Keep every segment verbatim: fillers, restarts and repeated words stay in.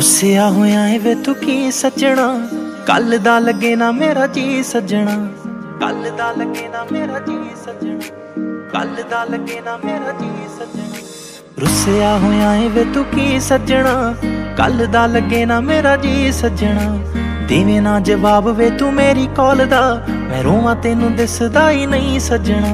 रुस्सिया होया है वे तू की सजना, कल दा लगे ना मेरा जी सजना, कल दा लगे ना मेरा जी सजना, कल दा लगे ना मेरा जी सजना। रुस्सिया होया है वे तू की सजना, कल दा लगे ना मेरा जी सजना, देवे ना जवाब वे तू मेरी कॉल दा, मैं रोवां तेनू दिसदा ही नहीं सजना।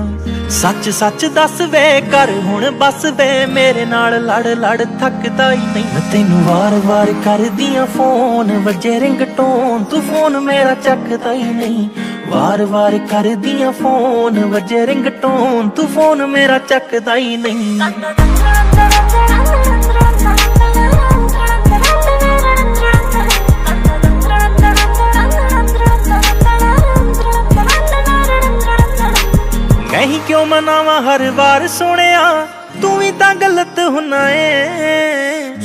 सच सच दस वे कर हुण बस वे, मेरे नाल लड़ लड़ थकदा ही नहीं। मैं तेनू वार वार कर दियां फोन, वजे रिंगटोन तू फोन मेरा चकदा ही नहीं। वार वार कर दियां फोन, वजे रिंगटोन तू फोन मेरा चकदा ही नहीं। नहीं क्यों मनावा हर बार सोनिया, तू भी तां गलत हुना है।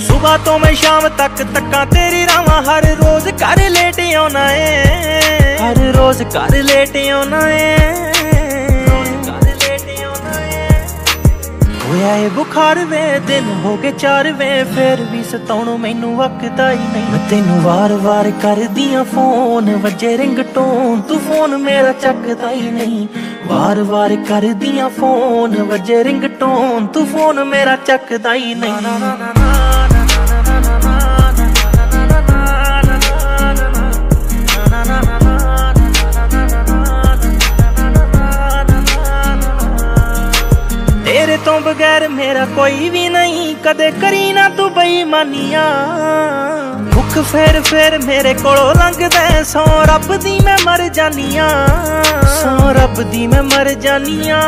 सुबह तो मैं शाम तक तक्का तेरी रावा, हर रोज घर लेट आना है, हर रोज घर लेट आना है। होया है बुखार वे दिन हो गए चार वे, फिर भी सताउणों मैनू वकदा ही नहीं। तेनू वार वार कर दियां फोन, वजे रिंगटोन तू फोन मेरा चकदा ही नहीं। वार वार कर दिया फोन, वजे रिंगटोन तू फोन मेरा चकदा ही नहीं। तेरे तो बगैर मेरा कोई भी नहीं, कदे करी ना तू बेईमानिया। भुख फेर फेर मेरे कोलों लंघदा, सौ रब दी मैं मर जानिया, सौ रब दी मैं मर जानिया।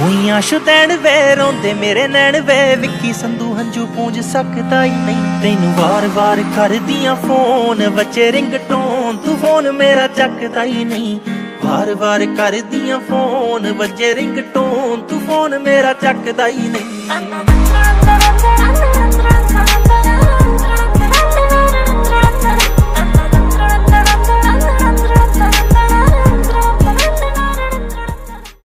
हुईयां शुदैन वे रोंदे मेरे नैन वे, विक्की संधू हंजू पूंज सकदा ही नहीं। तेनू वार वार कर दियां फोन, वजे रिंगटोन तू फोन मेरा चकदा ही नहीं। वार वार कर दियां फोन, वजे रिंगटोन तू फोन मेरा चकदा ही नहीं।